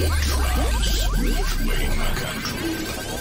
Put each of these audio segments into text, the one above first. Electrons reclaim control.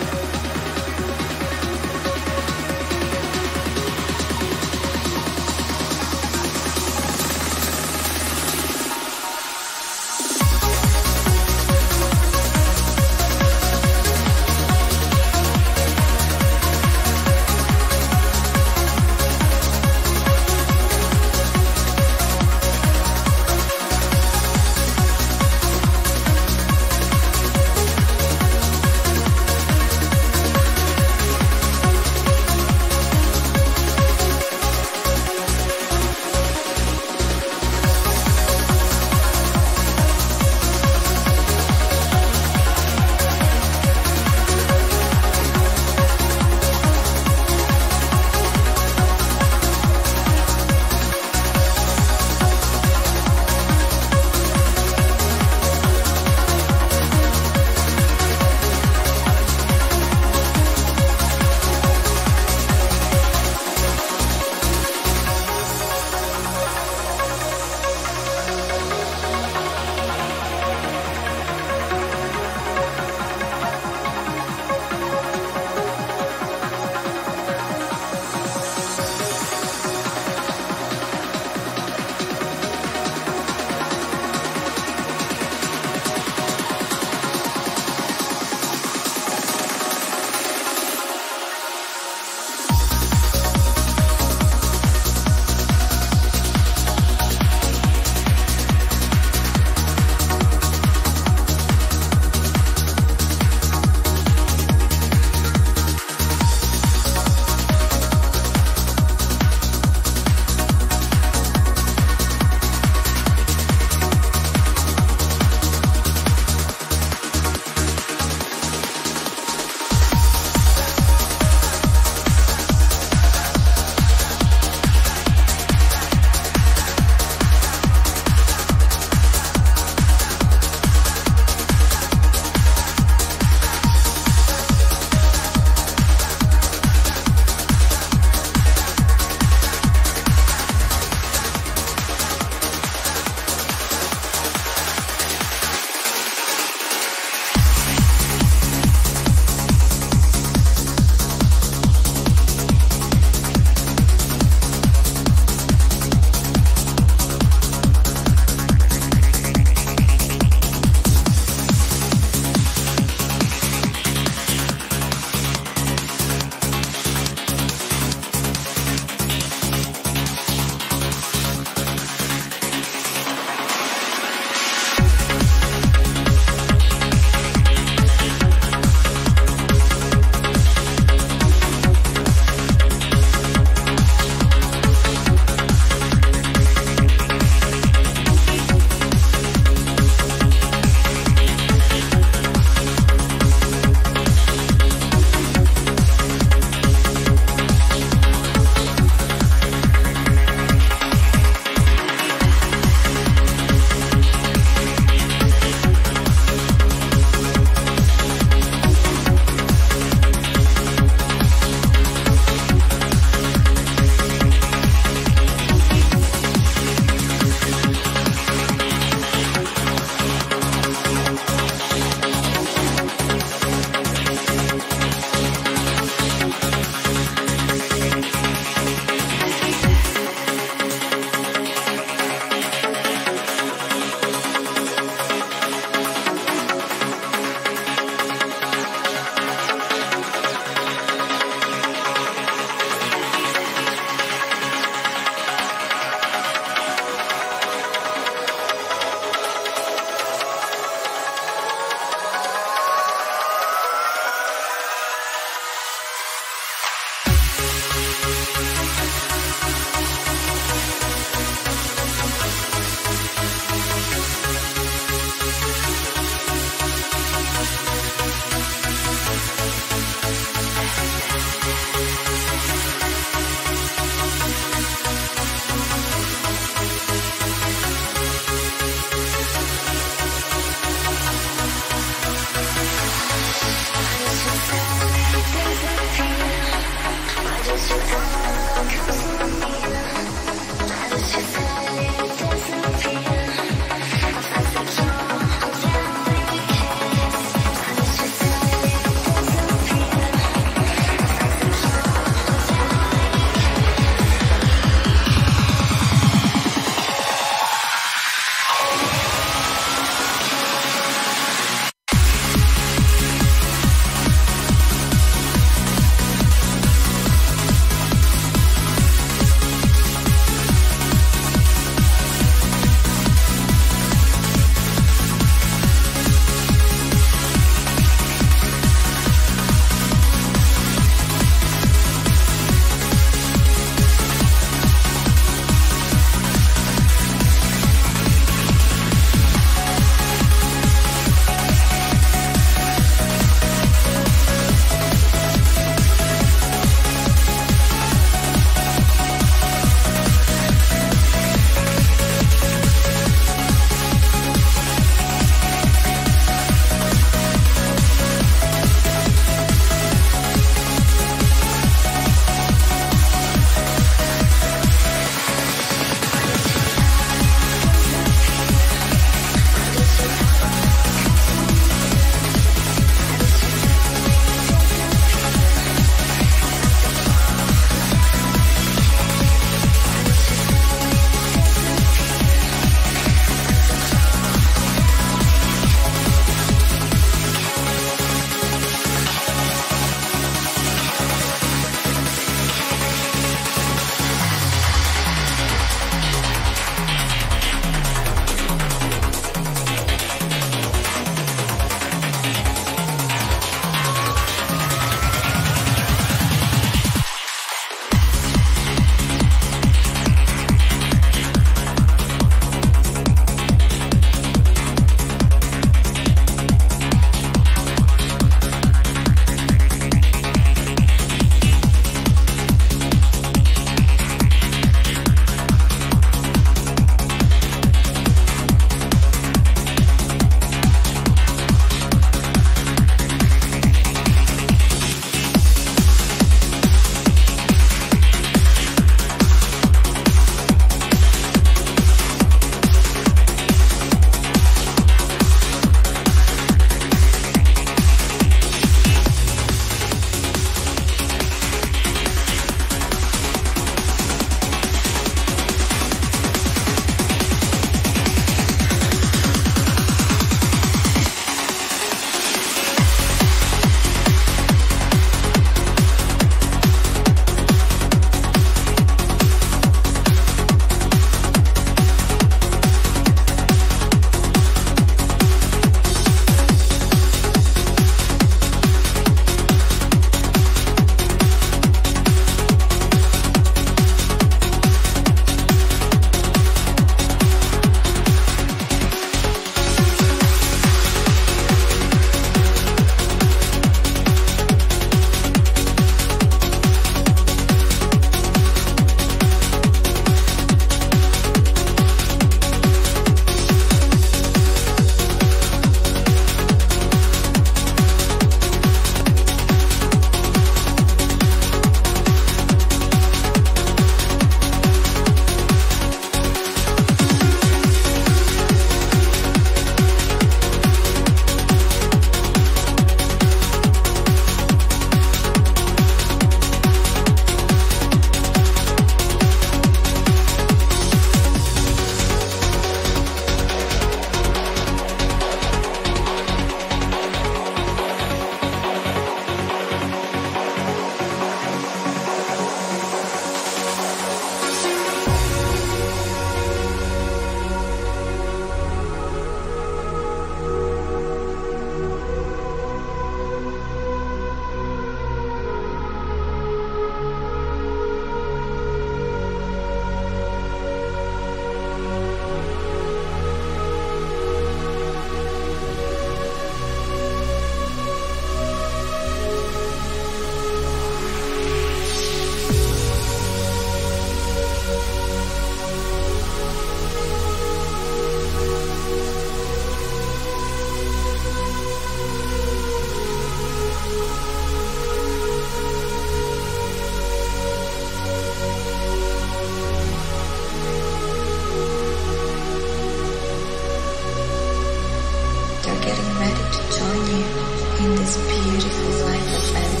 in this beautiful life of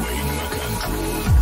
Reign of control.